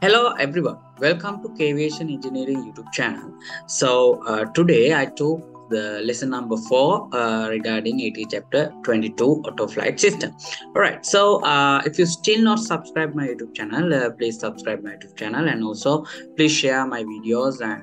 Hello everyone, welcome to K aviation engineering YouTube channel. So today I took the lesson number 4 regarding ATA chapter 22 Autoflight system. All right, so if you still not subscribe my YouTube channel, please subscribe my YouTube channel, and also please share my videos and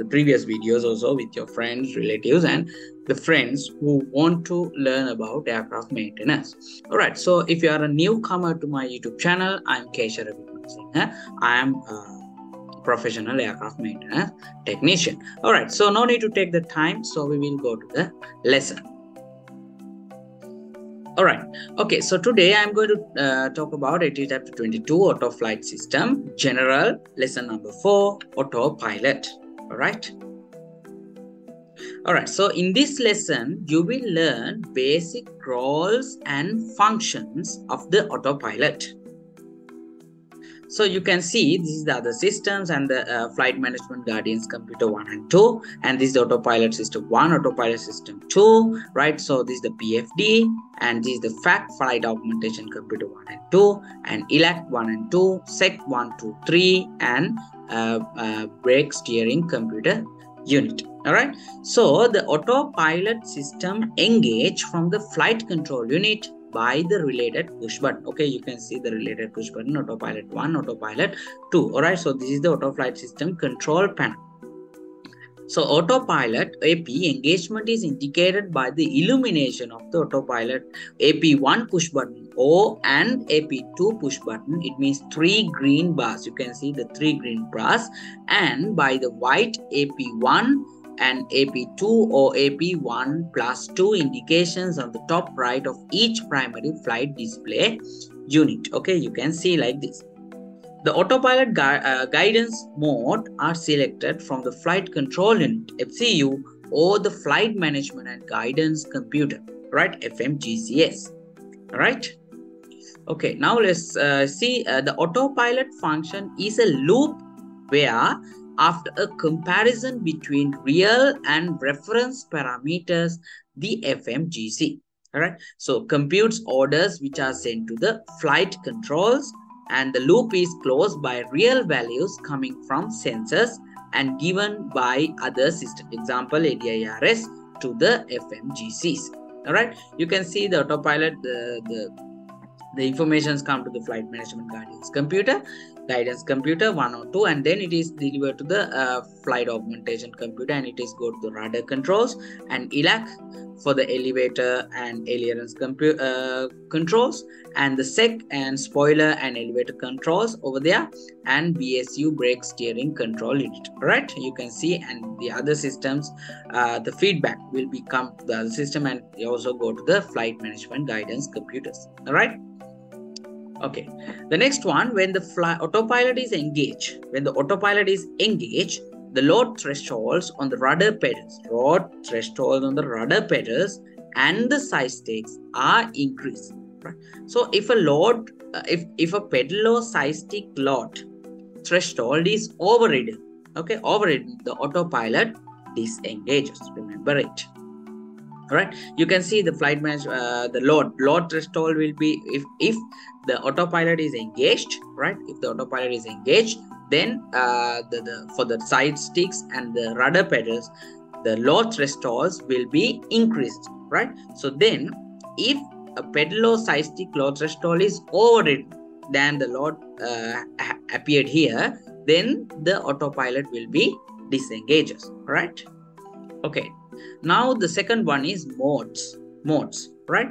the previous videos also with your friends, relatives, and the friends who want to learn about aircraft maintenance. All right, so if you are a newcomer to my YouTube channel, I'm Kesha Ravi. I am a professional aircraft maintenance technician. All right, so no need to take the time. So we will go to the lesson. All right. Okay. So today I'm going to talk about ATA Chapter 22 Autoflight System General Lesson Number 4 Autopilot. All right. All right. So in this lesson, you will learn basic roles and functions of the autopilot. So you can see this is the other systems and the flight management guardians computer 1 and 2, and this is the autopilot system 1, autopilot system 2, right? So this is the PFD, and this is the FAC flight augmentation computer 1 and 2, and ELAC 1 and 2, SEC 1, 2, 3, and brake steering computer unit. All right. So the autopilot system engaged from the flight control unit by the related push button. Okay, you can see the related push button, autopilot 1, autopilot 2. All right, so this is the autoflight system control panel. So autopilot AP engagement is indicated by the illumination of the autopilot AP1 push button O and AP2 push button. It means 3 green bars. You can see the 3 green bars, and by the white AP1 and AP2 or AP1+2 indications on the top right of each primary flight display unit. Okay, you can see like this. The autopilot guidance mode are selected from the flight control unit FCU or the flight management and guidance computer, right, FMGCS. All right. Okay, now let's see the autopilot function is a loop where after a comparison between real and reference parameters, the FMGC, all right, so computes orders which are sent to the flight controls, and the loop is closed by real values coming from sensors and given by other system, example ADIRS, to the FMGCs. All right, you can see the autopilot, the informations come to the flight management guidance computer 1 or 2, and then it is delivered to the flight augmentation computer, and it is go to the radar controls and ELAC for the elevator and ailerons controls, and the SEC and spoiler and elevator controls over there, and BSCU brake steering control unit. Right, you can see, and the other systems, the feedback will become to the other system, and they also go to the flight management guidance computers. All right. Okay, the next one, when the autopilot is engaged, the load thresholds on the rudder pedals, and the side stakes are increased. Right? So if a load, if a pedal or side stick load threshold is overridden, okay, the autopilot disengages. Remember it. All right, you can see the flight manage the load threshold will be, if the autopilot is engaged, right, if the autopilot is engaged, then for the side sticks and the rudder pedals, the load thresholds will be increased, right? So then if a pedal or side stick load threshold is overridden than the load appeared here, then the autopilot will be disengages, right? Okay. Now the second one is modes, right?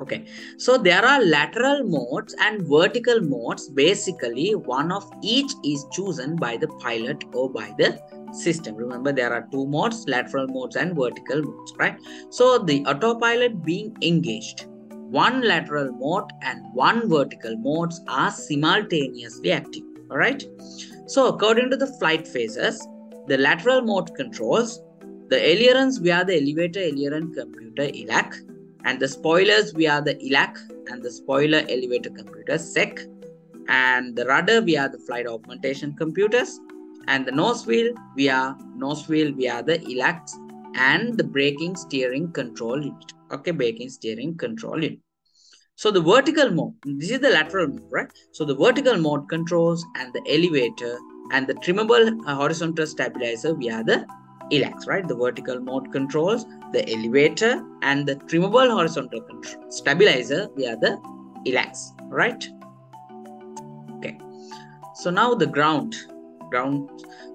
Okay, so there are lateral modes and vertical modes. Basically one of each is chosen by the pilot or by the system. Remember, there are 2 modes, lateral modes and vertical modes, right? So the autopilot being engaged, one lateral mode and one vertical modes are simultaneously active. All right, so according to the flight phases, the lateral mode controls the ailerons via the elevator aileron computer ELAC, and the spoilers via the ELAC and the spoiler elevator computer SEC, and the rudder via the flight augmentation computers, and the nose wheel via the ELACs and the braking steering control unit. Okay, braking steering control unit. So the vertical mode, this is the lateral mode, right? So the vertical mode controls and the elevator and the trimmable horizontal stabilizer via the ELACs, right? The vertical mode controls the elevator and the trimmable horizontal stabilizer via the ELACs, right? Okay. So now the ground.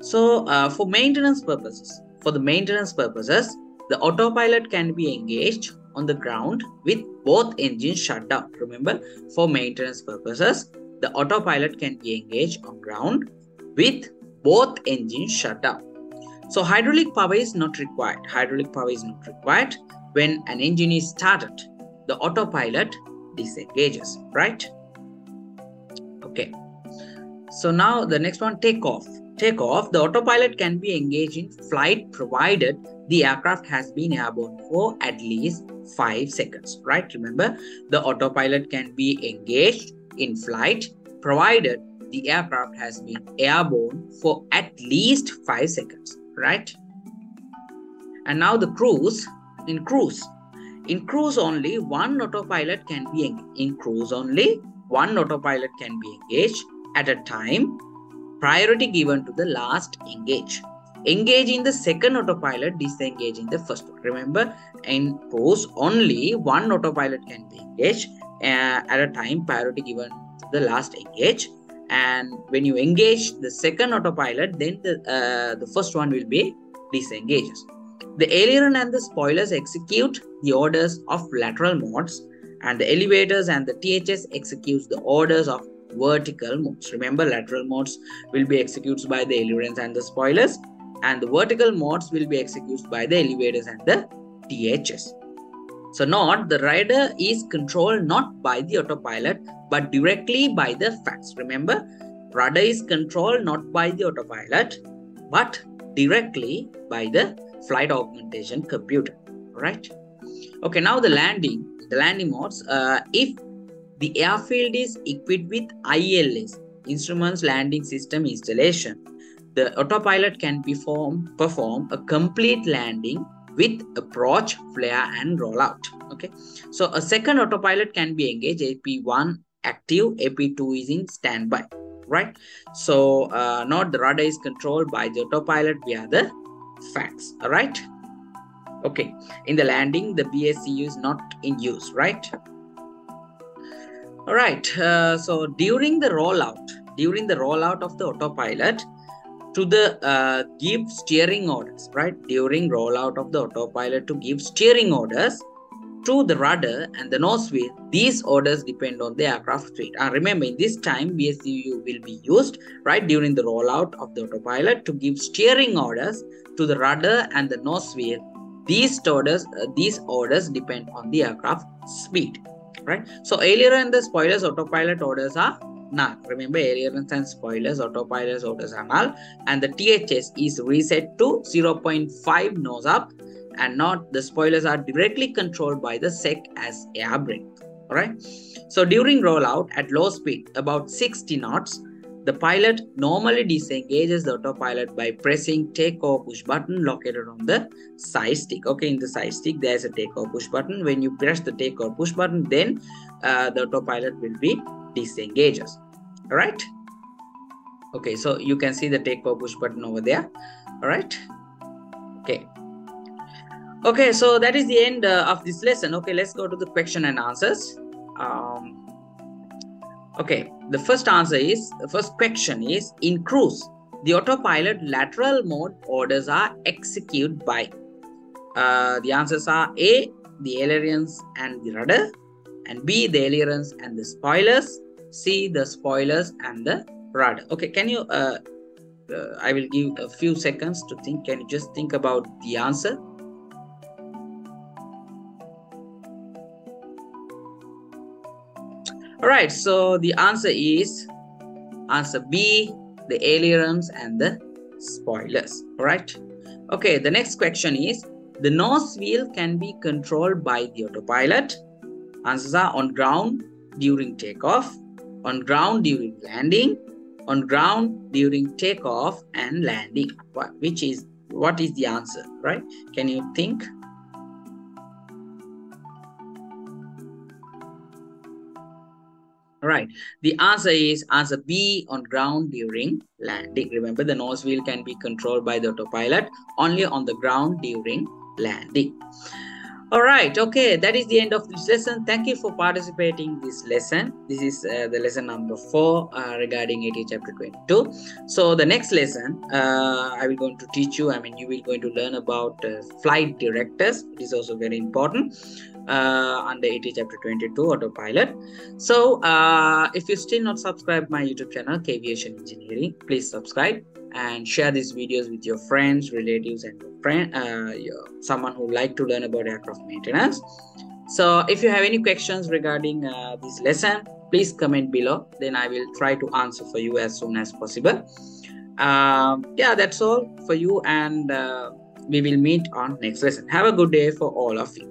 So for maintenance purposes, the autopilot can be engaged on the ground with both engines shut down. Remember, for maintenance purposes, the autopilot can be engaged on ground with both engines shut down. So hydraulic power is not required. When an engine is started, the autopilot disengages, right? Okay. So now the next one, takeoff. The autopilot can be engaged in flight provided the aircraft has been airborne for at least 5 seconds, right? Remember, the autopilot can be engaged in flight provided the aircraft has been airborne for at least 5 seconds, right? And now the cruise. In cruise only one autopilot can be engaged. At a time, priority given to the last engage. Engage in the second autopilot, disengage in the first one. Remember, in cruise, only one autopilot can be engaged at a time, priority given to the last engage. And when you engage the second autopilot, then the first one will be disengaged. The aileron and the spoilers execute the orders of lateral modes, and the elevators and the THS executes the orders of vertical modes. Remember, lateral modes will be executed by the ailerons and the spoilers, and the vertical modes will be executed by the elevators and the THS. So note, the rider is controlled not by the autopilot but directly by the FACs. Remember, rudder is controlled not by the autopilot but directly by the flight augmentation computer. Right? Okay. Now the landing. The landing modes. If the airfield is equipped with ILS, Instruments Landing System Installation, the autopilot can perform a complete landing with approach, flare and rollout. Okay. So a second autopilot can be engaged, AP1 active, AP2 is in standby. Right. So not the rudder is controlled by the autopilot via the FACs. All right. Okay. In the landing, the BSCU is not in use. Right. All right. So during the rollout of the autopilot to the give steering orders, right? To the rudder and the nose wheel, these orders depend on the aircraft weight. And remember, in this time, BSCU will be used, right? During the rollout of the autopilot to give steering orders to the rudder and the nose wheel, these orders depend on the aircraft speed. Right. So aileron and the spoilers autopilot orders are null. Remember, ailerons and spoilers autopilot orders are null, and the THS is reset to 0.5 nose up, and not the spoilers are directly controlled by the SEC as air brake. All right. So during rollout at low speed, about 60 knots, the pilot normally disengages the autopilot by pressing take or push button located on the side stick. Okay, in the side stick, there is a take or push button. When you press the take or push button, then the autopilot will be disengaged. All right. Okay, so you can see the take or push button over there. All right. Okay. Okay, so that is the end of this lesson. Okay, let's go to the question and answers. Okay, the first question is, in cruise, the autopilot lateral mode orders are executed by. The answers are A, the ailerons and the rudder, and B, the ailerons and the spoilers, C, the spoilers and the rudder. Okay, can you, I will give a few seconds to think. Can you just think about the answer? Alright, so the answer is answer B, the ailerons and the spoilers. Alright. Okay, the next question is, the nose wheel can be controlled by the autopilot. Answers are on ground during takeoff, on ground during landing, on ground during takeoff and landing. What is the answer, right? Can you think? Right. The answer is answer B, on ground during landing. Remember, the nose wheel can be controlled by the autopilot only on the ground during landing. All right. Okay. That is the end of this lesson. Thank you for participating in this lesson. This is the lesson number 4 regarding ATA chapter 22. So the next lesson, I will going to teach you. I mean, you will going to learn about flight directors. It is also very important under ATA chapter 22 autopilot. So if you still not subscribe my YouTube channel K aviation engineering, please subscribe and share these videos with your friends, relatives, and someone who like to learn about aircraft maintenance. So if you have any questions regarding this lesson, please comment below. Then I will try to answer for you as soon as possible. Yeah, that's all for you, and we will meet on next lesson. Have a good day for all of you.